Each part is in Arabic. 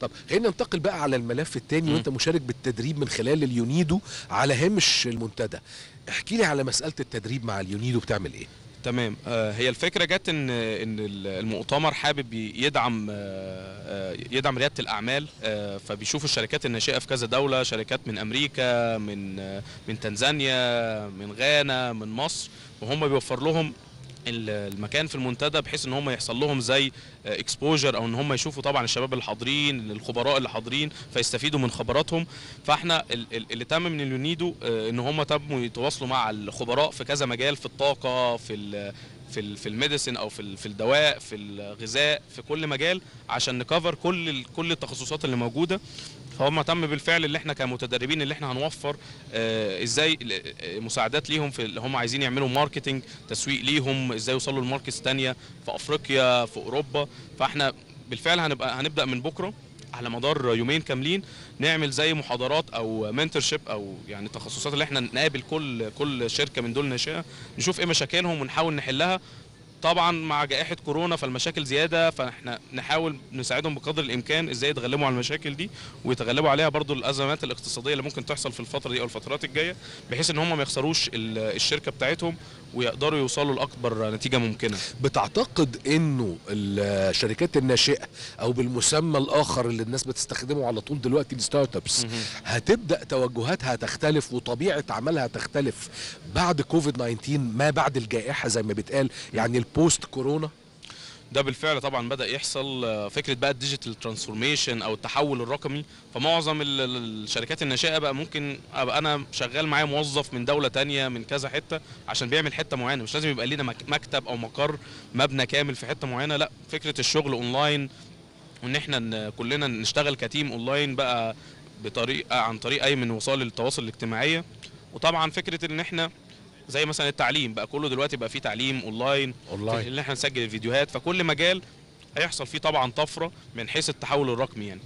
طب خلينا ننتقل بقى على الملف الثاني، وانت مشارك بالتدريب من خلال اليونيدو على هامش المنتدى. احكي لي على مسألة التدريب مع اليونيدو، بتعمل ايه؟ تمام. هي الفكره جت ان المؤتمر حابب يدعم رياده الاعمال، فبيشوف الشركات الناشئه في كذا دوله، شركات من امريكا، من تنزانيا، من غانا، من مصر، وهم بيوفر لهم المكان في المنتدى بحيث ان هم يحصل لهم زي اكسبوجر، او ان هم يشوفوا طبعا الشباب اللي حاضرين، الخبراء اللي حاضرين، فيستفيدوا من خبراتهم. فاحنا اللي تم من اليونيدو ان هم تموا يتواصلوا مع الخبراء في كذا مجال، في الطاقه، في الميديسن، او في الدواء، في الغذاء، في كل مجال، عشان نكفر كل التخصصات اللي موجوده. فهم تم بالفعل اللي احنا كمتدربين اللي احنا هنوفر ازاي مساعدات ليهم في اللي هم عايزين يعملوا ماركتنج، تسويق ليهم، ازاي يوصلوا لماركتس تانية في افريقيا، في اوروبا. فاحنا بالفعل هنبدا من بكره على مدار يومين كاملين نعمل زي محاضرات او منتورشيب، او يعني التخصصات اللي احنا نقابل كل شركه من دول ناشئه، نشوف ايه مشاكلهم ونحاول نحلها. طبعا مع جائحه كورونا فالمشاكل زياده، فاحنا نحاول نساعدهم بقدر الامكان ازاي يتغلبوا على المشاكل دي، ويتغلبوا عليها برضو الازمات الاقتصاديه اللي ممكن تحصل في الفتره دي او الفترات الجايه، بحيث ان هم ما يخسروش الشركه بتاعتهم ويقدروا يوصلوا لاكبر نتيجه ممكنه. بتعتقد انه الشركات الناشئه، او بالمسمى الاخر اللي الناس بتستخدمه على طول دلوقتي الستارت ابس، هتبدا توجهاتها تختلف وطبيعه عملها تختلف بعد كوفيد 19، ما بعد الجائحه زي ما بيتقال، يعني بوست كورونا؟ ده بالفعل طبعا بدأ يحصل فكرة بقى الديجيتال ترانسفورميشن او التحول الرقمي. فمعظم الشركات الناشئة بقى ممكن ابقى انا شغال معايا موظف من دولة تانية من كذا حتة عشان بيعمل حتة معينة، مش لازم يبقى لينا مكتب او مقر مبنى كامل في حتة معينة، لا، فكرة الشغل اونلاين، وان احنا كلنا نشتغل كتيم اونلاين بقى عن طريق اي من وسائل التواصل الاجتماعية. وطبعا فكرة ان احنا زي مثلا التعليم بقى كله دلوقتي بقى فيه تعليم اونلاين اللي احنا نسجل الفيديوهات، فكل مجال هيحصل فيه طبعا طفره من حيث التحول الرقمي. يعني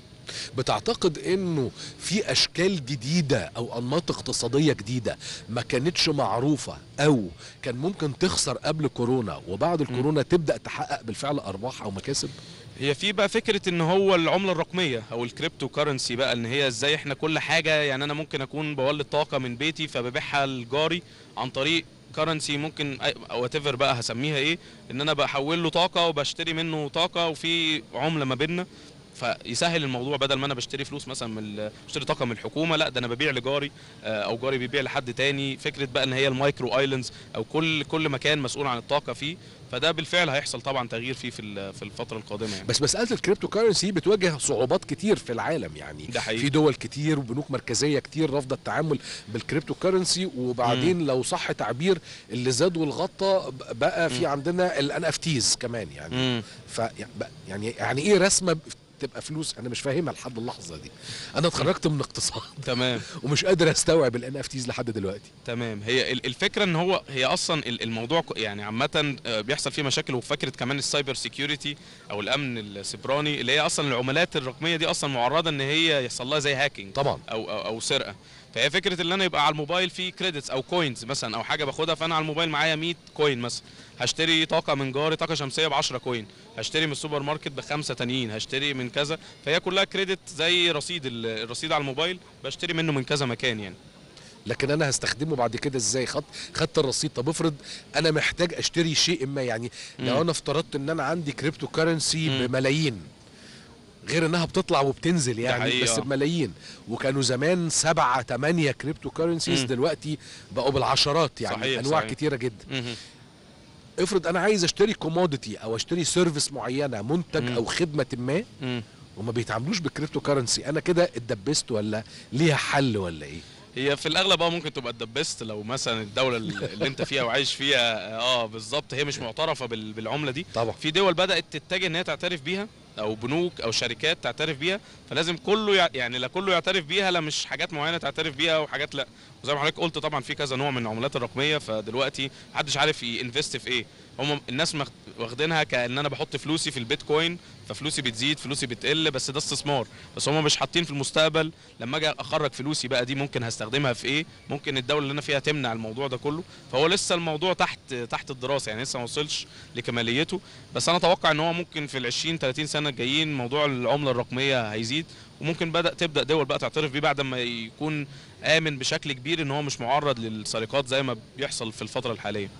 بتعتقد انه في اشكال جديده او انماط اقتصاديه جديده ما كانتش معروفه، او كان ممكن تخسر قبل كورونا وبعد الكورونا تبدا تحقق بالفعل ارباح او مكاسب؟ هي في بقى فكره ان هو العمله الرقميه او الكريبتو كارنسي بقى، ان هي ازاي احنا كل حاجه، يعني انا ممكن اكون بولد طاقه من بيتي فببيعها لجاري عن طريق كارنسي ممكن او إتيفر بقى هسميها ايه، ان انا بحول له طاقه وبشتري منه طاقه وفي عمله ما بيننا، فيسهل الموضوع. بدل ما انا بشتري فلوس مثلا بشتري طاقه من الحكومه، لا، ده انا ببيع لجاري او جاري بيبيع لحد تاني. فكره بقى ان هي المايكرو ايلاندز او كل مكان مسؤول عن الطاقه فيه، فده بالفعل هيحصل طبعا تغيير فيه في الفتره القادمه. يعني بس مساله الكريبتو كارنسي بتواجه صعوبات كتير في العالم، يعني ده حقيقي. في دول كتير وبنوك مركزيه كتير رافضه التعامل بالكريبتو كارنسي، وبعدين لو صح تعبير اللي زاد والغطى بقى في عندنا الاف تيز كمان، يعني يعني ايه رسمه تبقى فلوس؟ انا مش فاهمها لحد اللحظه دي. انا اتخرجت من اقتصاد تمام ومش قادر استوعب الان اف تيز لحد دلوقتي. تمام. هي الفكره ان هي اصلا الموضوع يعني عامه بيحصل فيه مشاكل، وفكره كمان السايبر سيكيورتي او الامن السبراني، اللي هي اصلا العملات الرقميه دي اصلا معرضه ان هي يحصل لها زي هاكينج طبعا او سرقه. فهي فكره ان انا يبقى على الموبايل في كريدتس او كوينز مثلا او حاجه باخدها، فانا على الموبايل معايا 100 كوين مثلا، هشتري طاقه من جاري، طاقه شمسيه ب 10 كوين، هشتري من السوبر ماركت ب5 تانيين، هشتري من كذا، فهي كلها كريدت زي رصيد، الرصيد على الموبايل بشتري منه من كذا مكان يعني. لكن انا هستخدمه بعد كده ازاي؟ خدت الرصيد، طب افرض انا محتاج اشتري شيء ما، يعني لو انا افترضت ان انا عندي كريبتو كارنسي بملايين، غير انها بتطلع وبتنزل يعني، بس بملايين، وكانوا زمان 7-8 كريبتو كارنسيز، دلوقتي بقوا بالعشرات يعني، صحيح، انواع كتيره جدا. افرض انا عايز اشتري كوموديتي او اشتري سيرفيس معينه، منتج او خدمه ما، وما بيتعاملوش بالكريبتو كارنسي، انا كده اتدبست ولا ليها حل ولا ايه؟ هي في الاغلب ممكن تبقى اتدبست لو مثلا الدوله اللي انت فيها وعايش فيها بالظبط هي مش معترفه بالعمله دي طبعا. في دول بدات تتجه ان هي تعترف بيها، او بنوك او شركات تعترف بيها، فلازم كله يعني لا كله يعترف بيها، لا مش حاجات معينه تعترف بيها وحاجات لا. وزي ما حضرتك قلت طبعا في كذا نوع من العملات الرقميه، فدلوقتي محدش عارف ينفست في ايه. هم الناس واخدينها كأن انا بحط فلوسي في البيتكوين ففلوسي بتزيد فلوسي بتقل، بس ده استثمار. بس هم مش حاطين في المستقبل لما اجي اخرج فلوسي بقى دي ممكن هستخدمها في ايه، ممكن الدوله اللي انا فيها تمنع الموضوع ده كله. فهو لسه الموضوع تحت الدراسه، يعني لسه ما وصلش لكماليته. بس انا اتوقع ان هو ممكن في ال 20 30 سنه الجايين موضوع العمله الرقميه هيزيد، وممكن تبدا دول بقى تعترف بيه بعد ما يكون امن بشكل كبير ان هو مش معرض للسرقات زي ما بيحصل في الفتره الحاليه.